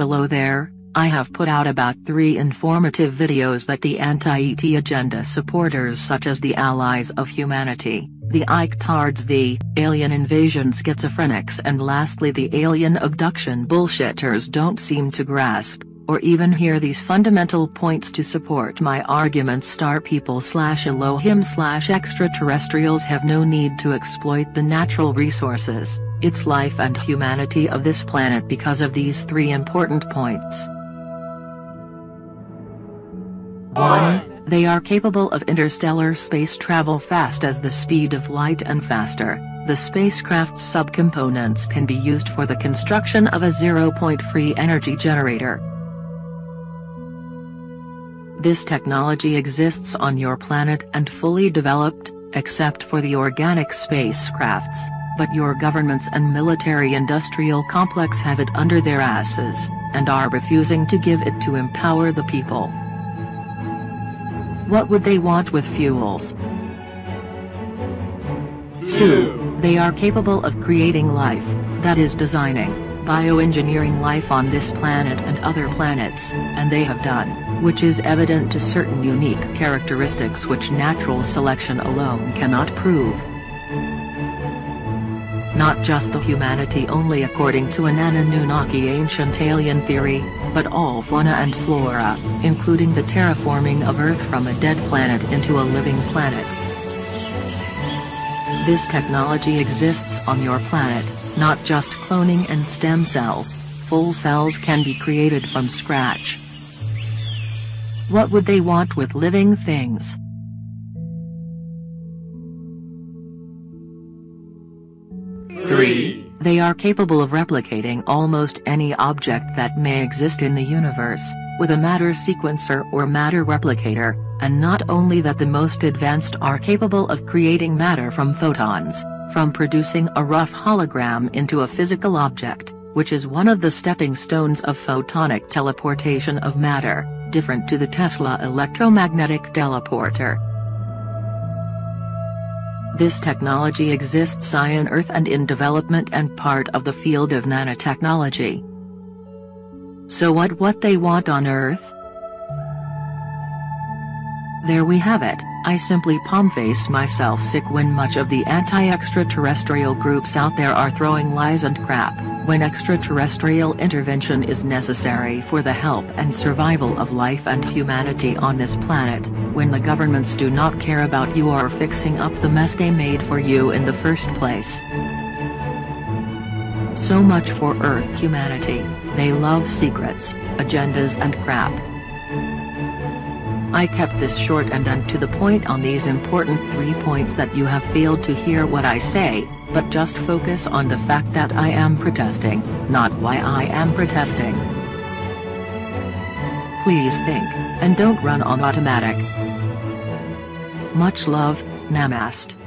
Hello there, I have put out about 3 informative videos that the anti-ET agenda supporters such as the Allies of Humanity, the ICTARDs, the alien invasion schizophrenics, and lastly the alien abduction bullshitters don't seem to grasp, or even hear these fundamental points to support my arguments. Star People / Elohim / extraterrestrials have no need to exploit the natural resources, its life and humanity of this planet because of these 3 important points. 1. They are capable of interstellar space travel fast as the speed of light and faster. The spacecraft's subcomponents can be used for the construction of a zero-point free energy generator. This technology exists on your planet and fully developed, except for the organic spacecrafts, but your governments and military-industrial complex have it under their asses, and are refusing to give it to empower the people. What would they want with fuels? 2. They are capable of creating life, that is designing, bioengineering life on this planet and other planets, and they have done, which is evident to certain unique characteristics which natural selection alone cannot prove. Not just the humanity only according to Anananunaki ancient alien theory, but all fauna and flora, including the terraforming of Earth from a dead planet into a living planet. This technology exists on your planet, not just cloning and stem cells, full cells can be created from scratch. What would they want with living things? 3. They are capable of replicating almost any object that may exist in the universe, with a matter sequencer or matter replicator, and not only that, the most advanced are capable of creating matter from photons, from producing a rough hologram into a physical object, which is one of the stepping stones of photonic teleportation of matter, different to the Tesla electromagnetic teleporter. This technology exists on Earth and in development and part of the field of nanotechnology. So what they want on Earth? There we have it. I simply palm-face myself sick when much of the anti-extraterrestrial groups out there are throwing lies and crap, when extraterrestrial intervention is necessary for the help and survival of life and humanity on this planet, when the governments do not care about you or fixing up the mess they made for you in the first place. So much for Earth humanity. They love secrets, agendas and crap. I kept this short and to the point on these important 3 points that you have failed to hear what I say, but just focus on the fact that I am protesting, not why I am protesting. Please think, and don't run on automatic. Much love, Namaste.